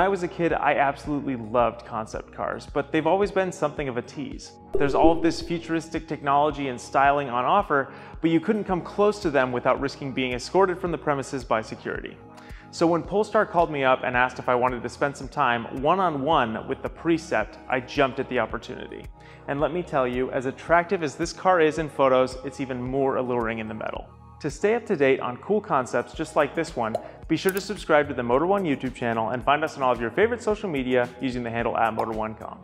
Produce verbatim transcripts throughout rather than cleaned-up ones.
When I was a kid, I absolutely loved concept cars, but they've always been something of a tease. There's all of this futuristic technology and styling on offer, but you couldn't come close to them without risking being escorted from the premises by security. So when Polestar called me up and asked if I wanted to spend some time one-on-one with the Precept, I jumped at the opportunity. And let me tell you, as attractive as this car is in photos, it's even more alluring in the metal. To stay up to date on cool concepts just like this one, be sure to subscribe to the Motor one YouTube channel and find us on all of your favorite social media using the handle at Motor one com.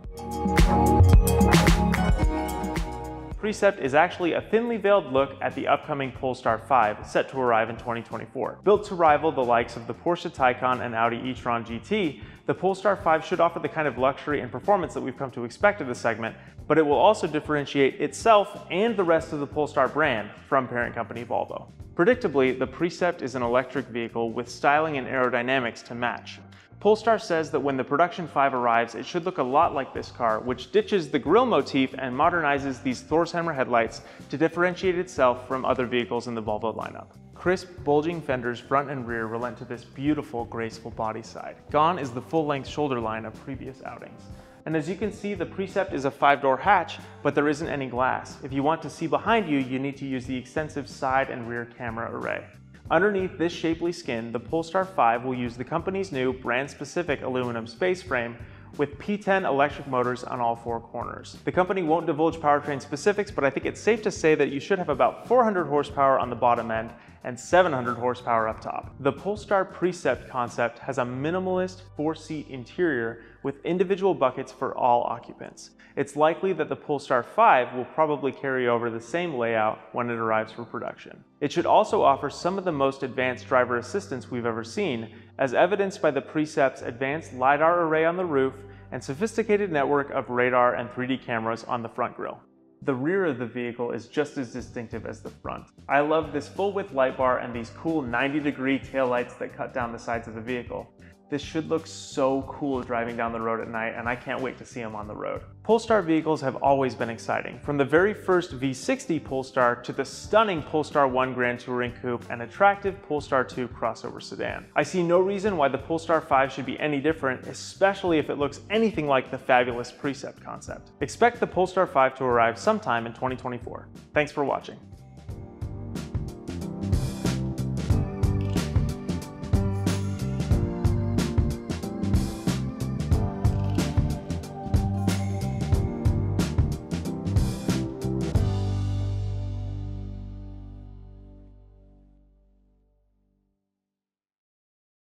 Precept is actually a thinly veiled look at the upcoming Polestar five, set to arrive in twenty twenty-four. Built to rival the likes of the Porsche Taycan and Audi e-tron G T, the Polestar five should offer the kind of luxury and performance that we've come to expect of this segment, but it will also differentiate itself and the rest of the Polestar brand from parent company Volvo. Predictably, the Precept is an electric vehicle with styling and aerodynamics to match. Polestar says that when the Production five arrives, it should look a lot like this car, which ditches the grille motif and modernizes these Thor's Hammer headlights to differentiate itself from other vehicles in the Volvo lineup. Crisp, bulging fenders front and rear relent to this beautiful, graceful body side. Gone is the full-length shoulder line of previous outings. And as you can see, the Precept is a five-door hatch, but there isn't any glass. If you want to see behind you, you need to use the extensive side and rear camera array. Underneath this shapely skin, the Polestar five will use the company's new brand-specific aluminum space frame with P ten electric motors on all four corners. The company won't divulge powertrain specifics, but I think it's safe to say that you should have about four hundred horsepower on the bottom end and seven hundred horsepower up top. The Polestar Precept concept has a minimalist four-seat interior with individual buckets for all occupants. It's likely that the Polestar five will probably carry over the same layout when it arrives for production. It should also offer some of the most advanced driver assistance we've ever seen, as evidenced by the Precept's advanced LiDAR array on the roof and sophisticated network of radar and three D cameras on the front grille. The rear of the vehicle is just as distinctive as the front. I love this full-width light bar and these cool ninety-degree taillights that cut down the sides of the vehicle. This should look so cool driving down the road at night, and I can't wait to see them on the road. Polestar vehicles have always been exciting, from the very first V sixty Polestar to the stunning Polestar one Grand Touring Coupe and attractive Polestar two crossover sedan. I see no reason why the Polestar five should be any different, especially if it looks anything like the fabulous Precept concept. Expect the Polestar five to arrive sometime in twenty twenty-four. Thanks for watching.